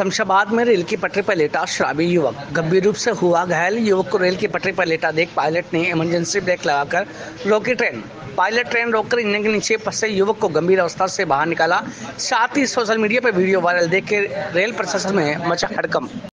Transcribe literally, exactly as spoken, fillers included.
शमशाबाद में रेल की पटरी पर लेटा शराबी युवक, गंभीर रूप से हुआ घायल। युवक को रेल की पटरी पर लेटा देख पायलट ने इमरजेंसी ब्रेक लगाकर रोकी ट्रेन। पायलट ट्रेन रोककर इंजन के नीचे फंसे युवक को गंभीर अवस्था से बाहर निकाला। साथ ही सोशल मीडिया पर वीडियो वायरल देख के रेल प्रशासन में मचा हड़कंप।